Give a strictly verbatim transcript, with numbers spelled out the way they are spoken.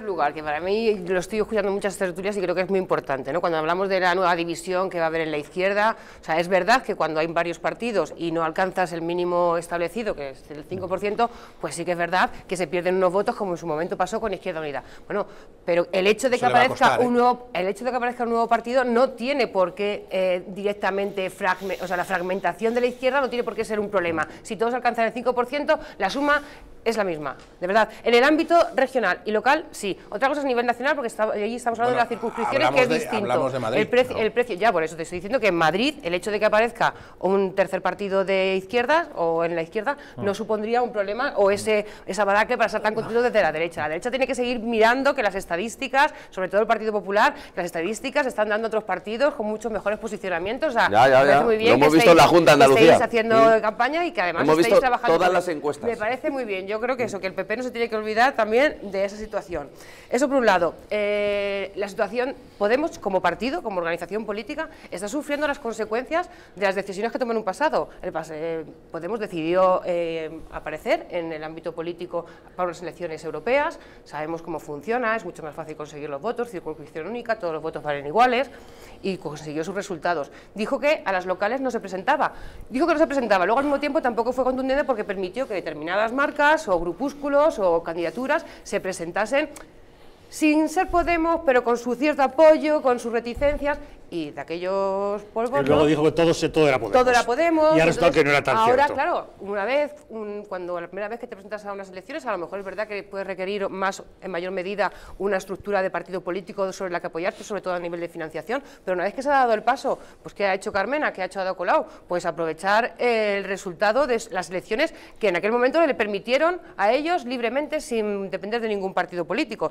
Lugar que para mí lo estoy escuchando en muchas tertulias y creo que es muy importante, ¿no? Cuando hablamos de la nueva división que va a haber en la izquierda, o sea, es verdad que cuando hay varios partidos y no alcanzas el mínimo establecido, que es el cinco por ciento, pues sí que es verdad que se pierden unos votos, como en su momento pasó con Izquierda Unida. Bueno, pero el hecho de que aparezca costar, ¿eh? un nuevo, el hecho de que aparezca un nuevo partido no tiene por qué eh, directamente fragmentar, o sea, la fragmentación de la izquierda no tiene por qué ser un problema. Si todos alcanzan el cinco por ciento, la suma es la misma, de verdad. En el ámbito regional y local, sí. Otra cosa es a nivel nacional, porque está, allí estamos hablando bueno, de las circunscripciones, que es de, distinto. Hablamos de Madrid, el, preci, ¿no? el precio, ya por eso te estoy diciendo que en Madrid el hecho de que aparezca un tercer partido de izquierdas o en la izquierda mm. no supondría un problema o ese esa baraque para ser tan construido desde la derecha. La derecha tiene que seguir mirando que las estadísticas, sobre todo el Partido Popular, que las estadísticas están dando otros partidos con muchos mejores posicionamientos. O sea, ya, ya, ya. Muy bien, lo hemos estéis, visto en la Junta de Andalucía. Que estáis haciendo sí. campaña y que además hemos estáis visto trabajando. Todas las encuestas. Me parece muy bien. Yo creo que eso, que el P P no se tiene que olvidar también de esa situación. Eso por un lado. Eh, la situación, Podemos como partido, como organización política, está sufriendo las consecuencias de las decisiones que tomó en un pasado. El pas eh, Podemos decidió eh, aparecer en el ámbito político para unas elecciones europeas. Sabemos cómo funciona, es mucho más fácil conseguir los votos, circunscripción única, todos los votos valen iguales, y consiguió sus resultados. Dijo que a las locales no se presentaba. Dijo que no se presentaba. Luego, al mismo tiempo, tampoco fue contundente porque permitió que determinadas marcas o grupúsculos o candidaturas se presentasen sin ser Podemos, pero con su cierto apoyo, con sus reticencias, y de aquellos polvos... Y luego ¿no? dijo que todo, todo era Podemos. Todo era Podemos. Y ahora está que no era tan ahora, cierto. Ahora, claro, una vez, un, cuando la primera vez que te presentas a unas elecciones, a lo mejor es verdad que puedes requerir más, en mayor medida, una estructura de partido político sobre la que apoyarte, sobre todo a nivel de financiación, pero una vez que se ha dado el paso, pues ¿qué ha hecho Carmena? ¿Qué ha hecho Ada Colau? Pues aprovechar el resultado de las elecciones que en aquel momento le permitieron a ellos libremente, sin depender de ningún partido político.